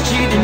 was cheating.